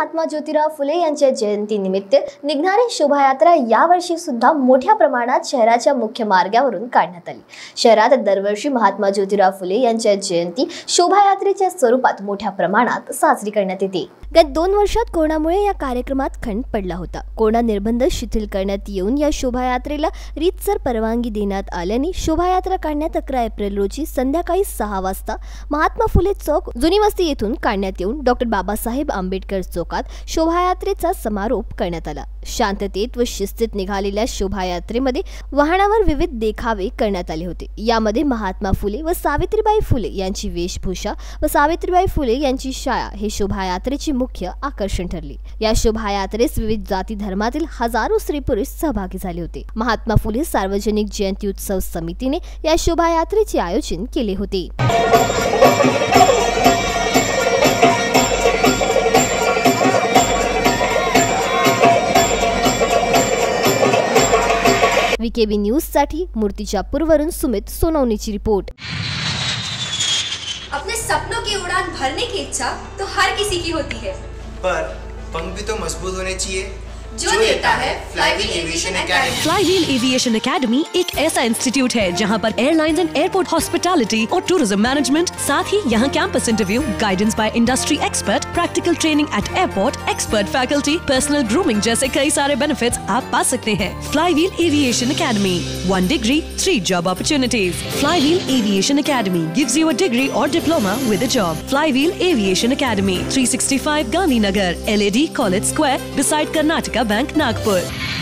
महात्मा ज्योतिराव फुले यांच्या जयंतीनिमित्त निघणारी शोभायात्रा यावर्षी सुद्धा मोठ्या प्रमाणात शहराच्या मुख्य मार्गावरून काढण्यात आली। शहरात दरवर्षी महात्मा ज्योतिराव फुले यांच्या जयंती शोभायात्रेच्या स्वरूपात मोठ्या प्रमाणात साजरी करण्यात येते। गत 2 वर्षात कोरोनामुळे या कार्यक्रमात खंड पडला होता। कोरोना निर्बंध शिथिल करण्यात येऊन या शोभायात्रेला रीतसर परवानगी देण्यात आल्याने शोभायात्रा काढण्यात 11 एप्रिल रोजी संध्याकाळी 6 वाजता महात्मा फुले चौक जुनी वस्ती येथून काढण्यात येऊन डॉ. बाबासाहेब आंबेडकर चौकात शोभायात्रेचा समारोप करण्यात आला। शांततेत व शिस्तीत निघालेल्या शोभायात्रेमध्ये वाहनावर विविध देखावे करण्यात आले होते। यामध्ये महात्मा फुले व सावित्रीबाई फुले यांची वेशभूषा व सावित्रीबाई फुले यांची छाया हे शोभायात्रेचे मुख्य आकर्षण ठरले। या शोभायात्रेस विविध जाती धर्मातील हजारो स्त्री पुरुष सहभागी झाले होते। महात्मा फुले सार्वजनिक जयंती उत्सव समितीने या शोभायात्रेचे आयोजन केले होते। वीकेबी न्यूज साठी मूर्तिजापूरवरून सुमित सोनवने की रिपोर्ट। अपने सपनों की उड़ान भरने की इच्छा तो हर किसी की होती है, पर पंख भी तो मजबूत होने चाहिए जो देता है fly wheel aviation academy. Fly wheel aviation academy एक ऐसा इंस्टीट्यूट है जहां पर एयरलाइंस एंड एयरपोर्ट हॉस्पिटैलिटी और टूरिज्म मैनेजमेंट, साथ ही यहां campus interview, guidance by industry expert, practical training at airport, expert faculty, personal grooming जैसे कई सारे बेनिफिट्स आप पा सकते हैं। Fly wheel aviation academy, 1 degree 3 job opportunities. Fly wheel aviation academy gives you a degree और diploma with a job. Fly wheel aviation academy, 365 Gandhinagar, LAD college square, beside Karnataka bank, Nagpur.